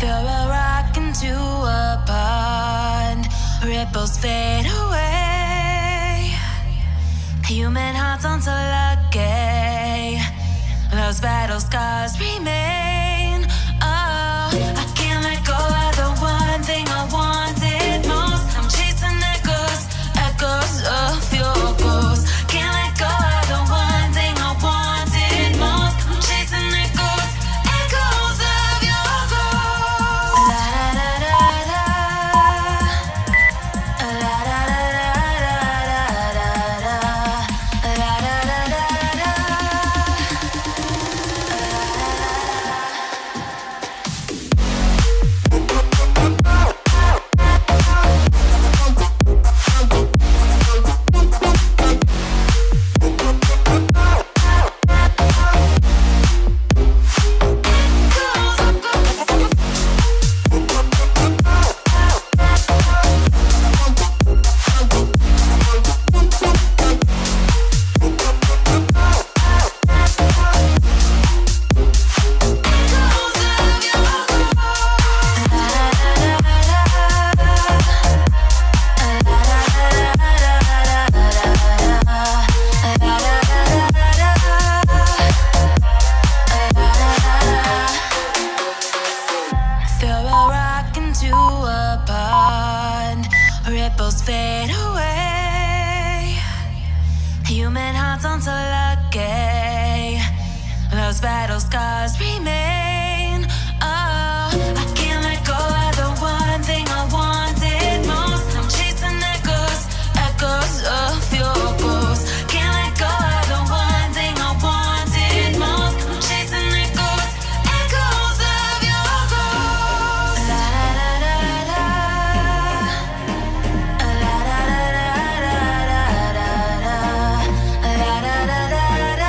Throw a rock into a pond, ripples fade away. Human hearts aren't so lucky, those battle scars remain. Oh, I can't let go of the one thing I wanted most. I'm chasing echoes, echoes of your ghost. Can't let go of the one thing I wanted most. I'm chasing echoes, echoes of your ghost. La da da da da, la da da da da da, la da da da da. Ripples fade away. Human hearts aren't so lucky, those battle scars remain. Oh, I can't let go of the one thing I wanted most. I'm chasing echoes, echoes of your ghost. Can't let go of the one thing I wanted most. I'm chasing echoes, echoes of your ghost. La da da da da. La da da da da da da, la da da da da da. Echoes of your ghost.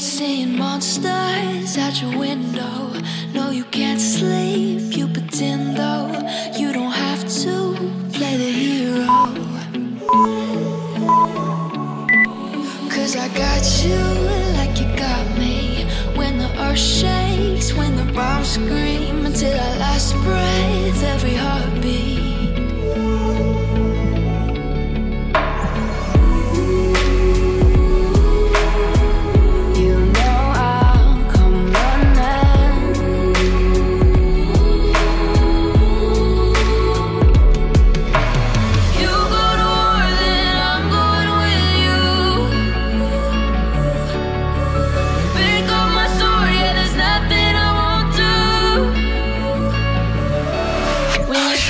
Seeing monsters at your window. No, you can't sleep, you pretend though. You don't have to play the hero, cause I got you like you got me. When the earth shakes, when the bombs scream, until our last breath, every heartbeat. You know I'll come running. You go to war, then I'm going with you. Pick up my sword, yeah, there's nothing I won't do. When you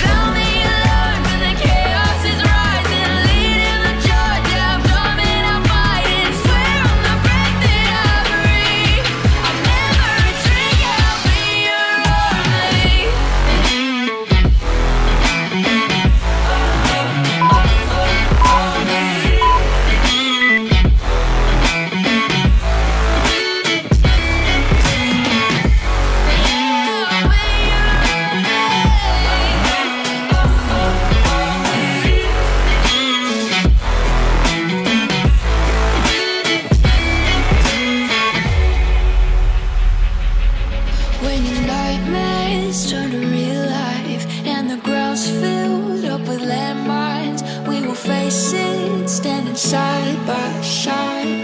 filled up with landmines. We will face it, standing side by side.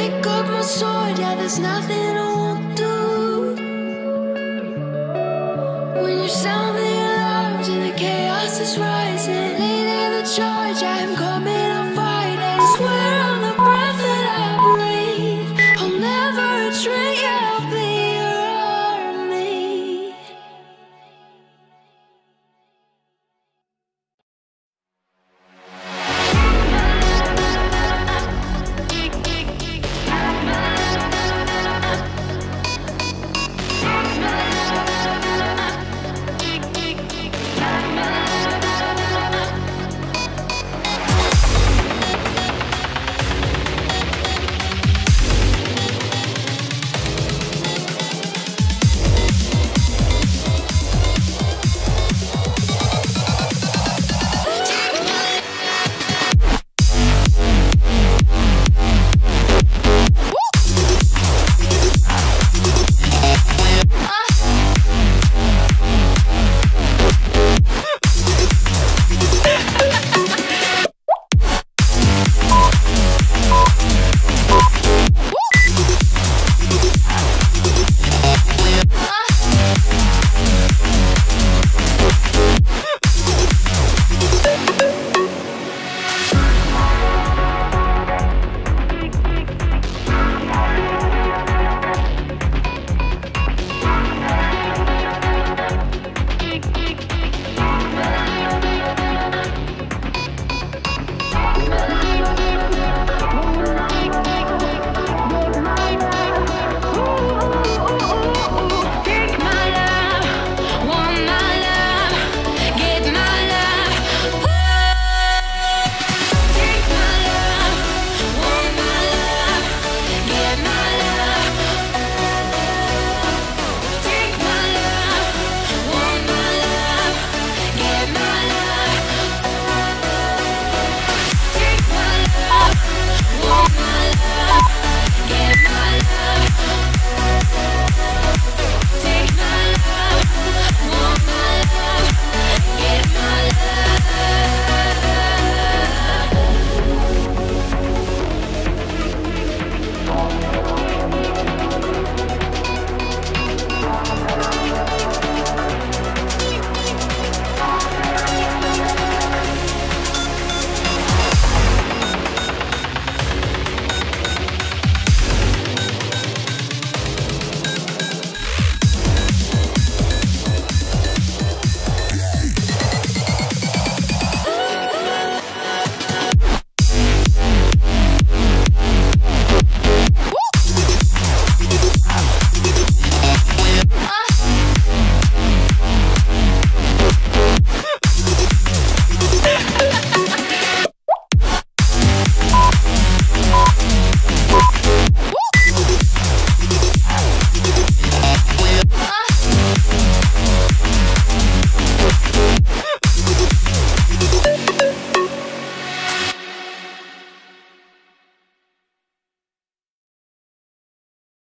Pick up my sword, yeah, there's nothing I won't do. When you sound the alarms and the chaos is rising, leading the charge, I'm coming.